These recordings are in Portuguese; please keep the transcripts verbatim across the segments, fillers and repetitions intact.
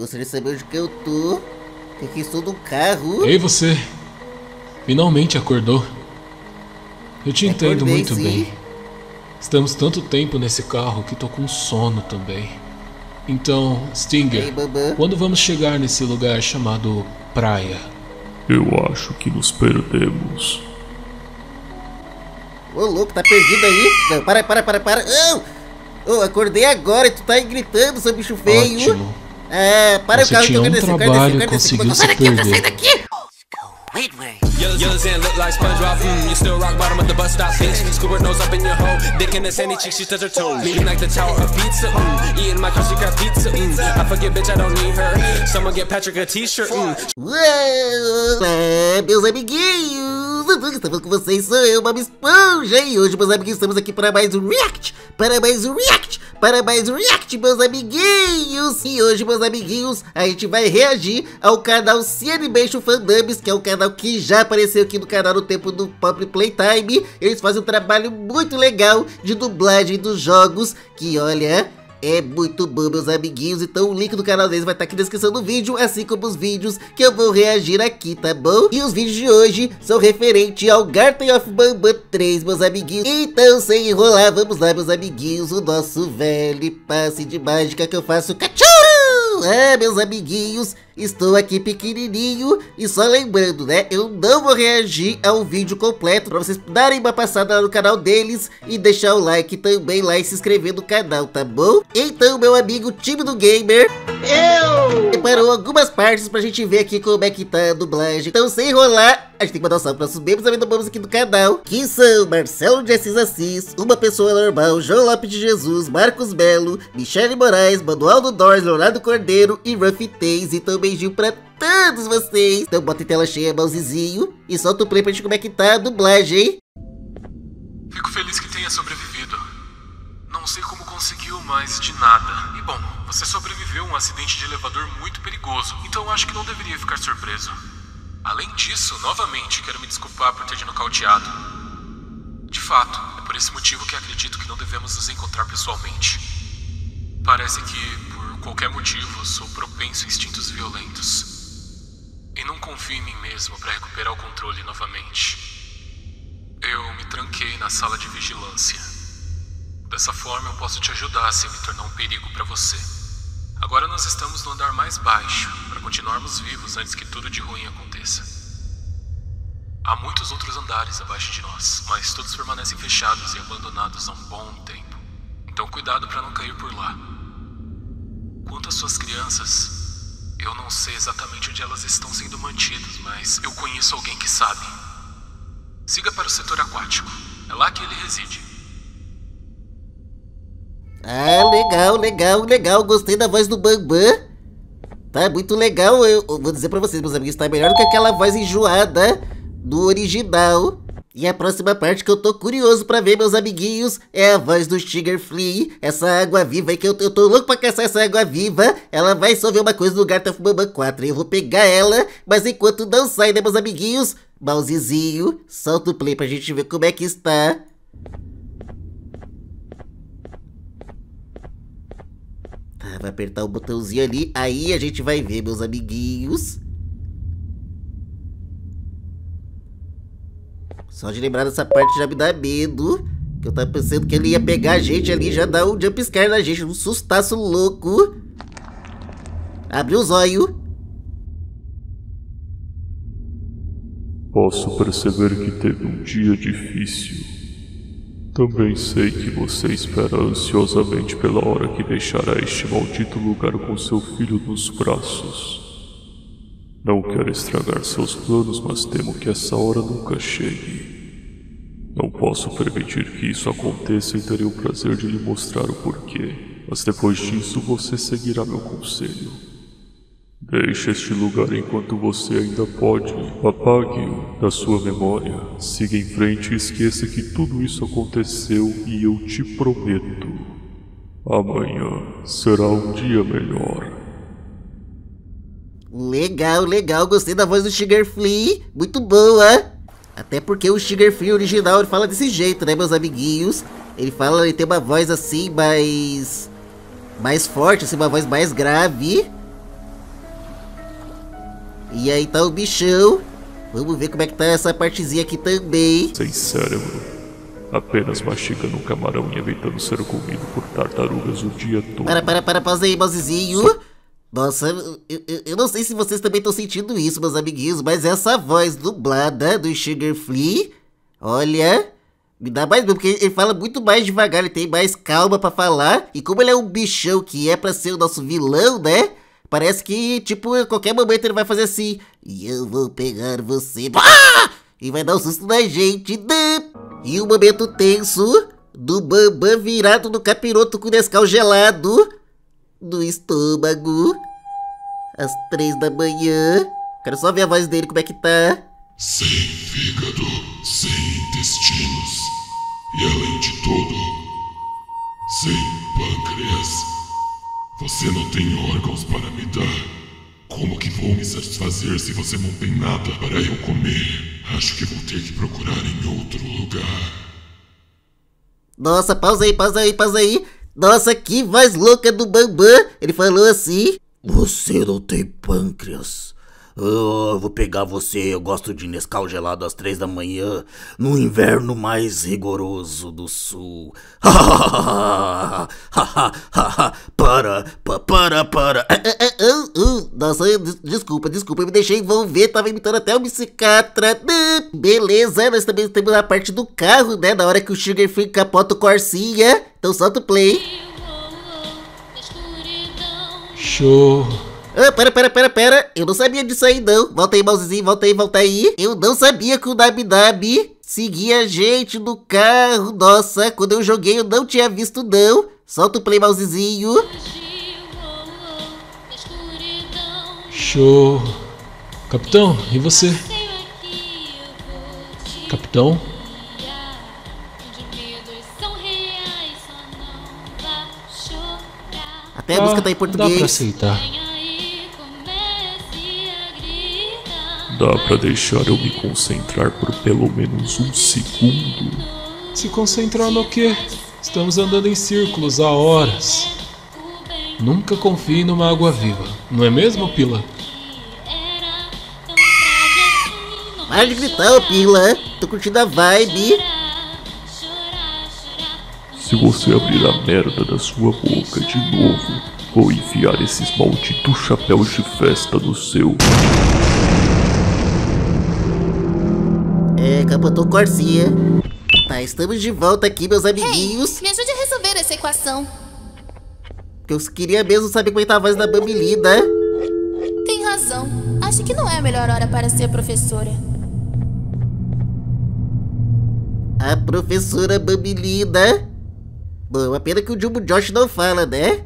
Gostaria de saber onde que eu tô. Tem que estou no carro. Ei, você. Finalmente acordou. Eu te Acordei, entendo muito sim. bem. Estamos tanto tempo nesse carro que tô com sono também. Então, Stinger, Ei, quando vamos chegar nesse lugar chamado praia? Eu acho que nos perdemos. Ô louco, tá perdido aí? Não, para, para, para, para. Oh! Oh, acordei agora e tu tá aí gritando, seu bicho feio. Ótimo. Ah, para Você o carro tinha que eu quero um descer, trabalho quero descer, quero descer. Sai daqui, eu sair daqui. Ué, meus amiguinhos, tudo que está falando com vocês sou eu, Bob Esponja. E hoje, meus amiguinhos, estamos aqui para mais um React. Para mais um React. Para mais um React, meus amiguinhos. E hoje, meus amiguinhos, a gente vai reagir ao canal CiAnimation Fandubs, que é um canal que já apareceu aqui no canal no tempo do Poppy Playtime. Eles fazem um trabalho muito legal de dublagem dos jogos, que olha, é muito bom, meus amiguinhos. Então o link do canal deles vai estar aqui na descrição do vídeo, assim como os vídeos que eu vou reagir aqui, tá bom? E os vídeos de hoje são referentes ao Garten of Banban três, meus amiguinhos. Então, sem enrolar, vamos lá, meus amiguinhos, o nosso velho passe de mágica que eu faço cachorro! É, meus amiguinhos, estou aqui pequenininho. E só lembrando, né, eu não vou reagir ao vídeo completo, pra vocês darem uma passada lá no canal deles e deixar o like também lá e se inscrever no canal, tá bom? Então, meu amigo time do gamer, eu preparou algumas partes pra gente ver aqui como é que tá a dublagem. Então, sem enrolar, a gente tem que mandar um salve para os membros também do aqui do canal, que são Marcelo de Assis Assis, Uma Pessoa Normal, João Lopes de Jesus, Marcos Belo, Michele Moraes, Manuel do Dors, Leonardo Cordeiro e Ruffy Taze. Então, beijinho pra todos vocês. Então bota em tela cheia, mousezinho, e solta o play pra gente como é que tá a dublagem. Fico feliz que tenha sobrevivido. Não sei como conseguiu, mas de nada. E bom, você sobreviveu a um acidente de elevador muito perigoso, então acho que não deveria ficar surpreso. Além disso, novamente quero me desculpar por ter te nocauteado. De fato, é por esse motivo que acredito que não devemos nos encontrar pessoalmente. Parece que por qualquer motivo, sou propenso a instintos violentos. E não confio em mim mesmo para recuperar o controle novamente. Eu me tranquei na sala de vigilância. Dessa forma, eu posso te ajudar se me tornar um perigo para você. Agora nós estamos no andar mais baixo, para continuarmos vivos antes que tudo de ruim aconteça. Há muitos outros andares abaixo de nós, mas todos permanecem fechados e abandonados há um bom tempo. Então cuidado para não cair por lá. Quanto às suas crianças, eu não sei exatamente onde elas estão sendo mantidas, mas eu conheço alguém que sabe. Siga para o setor aquático, é lá que ele reside. Ah, legal, legal, legal, gostei da voz do Banban. Tá muito legal, eu vou dizer pra vocês, meus amigos, tá melhor do que aquela voz enjoada do original. E a próxima parte que eu tô curioso pra ver, meus amiguinhos, é a voz do Stinger Flynn. Essa água viva aí que eu, eu tô louco pra caçar essa água viva. Ela vai só ver uma coisa no Garten of Banban quatro. Eu vou pegar ela, mas enquanto não sai, né, meus amiguinhos? Mousezinho, solta o play pra gente ver como é que está. Tá, vai apertar o botãozinho ali. Aí a gente vai ver, meus amiguinhos. Só de lembrar dessa parte já me dá medo, que eu tava pensando que ele ia pegar a gente ali, já dá um jump scare na gente, um sustaço louco. Abriu os olhos. Posso perceber que teve um dia difícil. Também sei que você espera ansiosamente pela hora que deixará este maldito lugar com seu filho nos braços. Não quero estragar seus planos, mas temo que essa hora nunca chegue. Não posso permitir que isso aconteça e terei o prazer de lhe mostrar o porquê. Mas depois disso você seguirá meu conselho. Deixe este lugar enquanto você ainda pode. Apague-o da sua memória. Siga em frente e esqueça que tudo isso aconteceu e eu te prometo. Amanhã será um dia melhor. Legal, legal, gostei da voz do Stinger Flynn, muito boa. Até porque o Stinger Flynn original ele fala desse jeito, né, meus amiguinhos? Ele fala, ele tem uma voz assim mais mais forte, assim, uma voz mais grave. E aí tá o bichão. Vamos ver como é que tá essa partezinha aqui também. Sem cérebro. Apenas mastigando um camarão e evitando ser comido por tartarugas o dia todo. Para, para, para, pausa aí, mousezinho. Nossa, eu, eu, eu não sei se vocês também estão sentindo isso, meus amiguinhos, mas essa voz dublada do Stinger Flynn, olha, me dá mais medo, porque ele fala muito mais devagar, ele tem mais calma pra falar, e como ele é um bichão que é pra ser o nosso vilão, né, parece que, tipo, a qualquer momento ele vai fazer assim, e eu vou pegar você, ah! E vai dar um susto na gente, né? E o momento tenso do Bambam virado no capiroto com Nescau gelado no estômago, às três da manhã. Quero só ver a voz dele, como é que tá. Sem fígado, sem intestinos, e além de tudo, sem pâncreas. Você não tem órgãos para me dar. Como que vou me satisfazer se você não tem nada para eu comer? Acho que vou ter que procurar em outro lugar. Nossa, pausa aí, pausa aí, pausa aí. Nossa, que voz louca do Bambam. Ele falou assim: você não tem pâncreas. Eu vou pegar você. Eu gosto de Nescau gelado às três da manhã, no inverno mais rigoroso do sul. Para, para, para. Nossa, desculpa, desculpa. Eu me deixei envolver. Tava imitando até o psiquiatra. Beleza, nós também temos a parte do carro, né? Na hora que o Sugar Free capota o Corsinha. Então solta o play. Show. Ah, pera, pera, pera, pera. Eu não sabia disso aí, não. Volta aí, mousezinho, volta aí, volta aí. Eu não sabia que o Nabnab seguia a gente no carro. Nossa, quando eu joguei eu não tinha visto, não. Solta o play, mousezinho. Show. Capitão, e você? Capitão? Até a ah, música tá em português. Dá pra aceitar. Dá pra deixar eu me concentrar por pelo menos um segundo? Se concentrar no quê? Estamos andando em círculos há horas. Nunca confie numa água-viva, não é mesmo, Pila? Para de gritar, Pila. Tô curtindo a vibe. Se você abrir a merda da sua boca de novo, vou enfiar esses malditos chapéus de festa no seu... É, capotou Corsinha. Tá, estamos de volta aqui, meus amiguinhos. Hey, me ajude a resolver essa equação. Eu queria mesmo saber como é que tá a voz da Bambi Lina. Tem razão. Acho que não é a melhor hora para ser professora. A professora Bambi Lina. Bom, a pena que o Jumbo Josh não fala, né?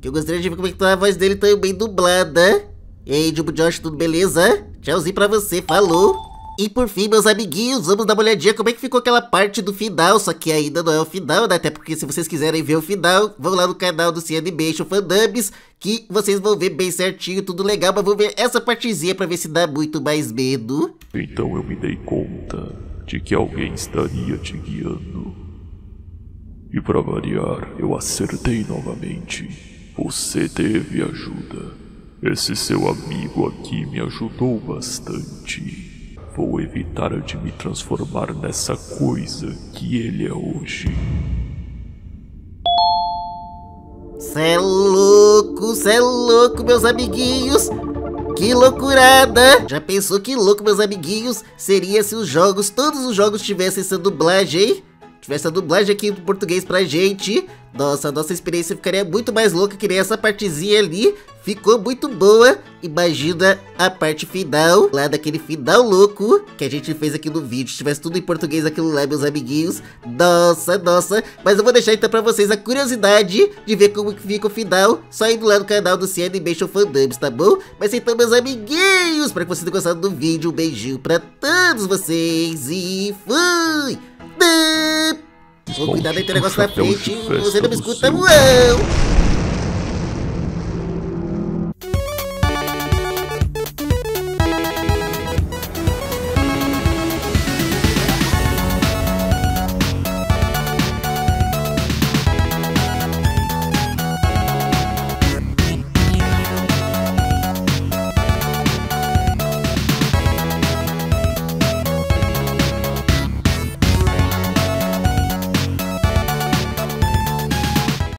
Que eu gostaria de ver como é que tá a voz dele também dublada. E aí, Jumbo Josh, tudo beleza? Tchauzinho pra você, falou. E por fim, meus amiguinhos, vamos dar uma olhadinha como é que ficou aquela parte do final. Só que ainda não é o final, né? Até porque se vocês quiserem ver o final, vão lá no canal do CiAnimation Fandubs, que vocês vão ver bem certinho, tudo legal. Mas vamos ver essa partezinha pra ver se dá muito mais medo. Então eu me dei conta de que alguém estaria te guiando. E pra variar, eu acertei novamente. Você teve ajuda. Esse seu amigo aqui me ajudou bastante. Vou evitar de me transformar nessa coisa que ele é hoje. Cê é louco, cê é louco, meus amiguinhos. Que loucurada! Já pensou que louco, meus amiguinhos, seria se os jogos, todos os jogos tivessem essa dublagem? Tivesse a dublagem aqui em português pra gente. Nossa, a nossa experiência ficaria muito mais louca que nem essa partezinha ali. Ficou muito boa. Imagina a parte final, lá daquele final louco que a gente fez aqui no vídeo. Se tivesse tudo em português aquilo lá, meus amiguinhos. Nossa, nossa. Mas eu vou deixar então pra vocês a curiosidade de ver como fica o final, só indo lá no canal do CiAnimation Fandubs, tá bom? Mas então, meus amiguinhos, espero que vocês tenham gostado do vídeo. Um beijinho pra todos vocês e fui! Vou cuidar daquele negócio na frente, você não me escuta, uau!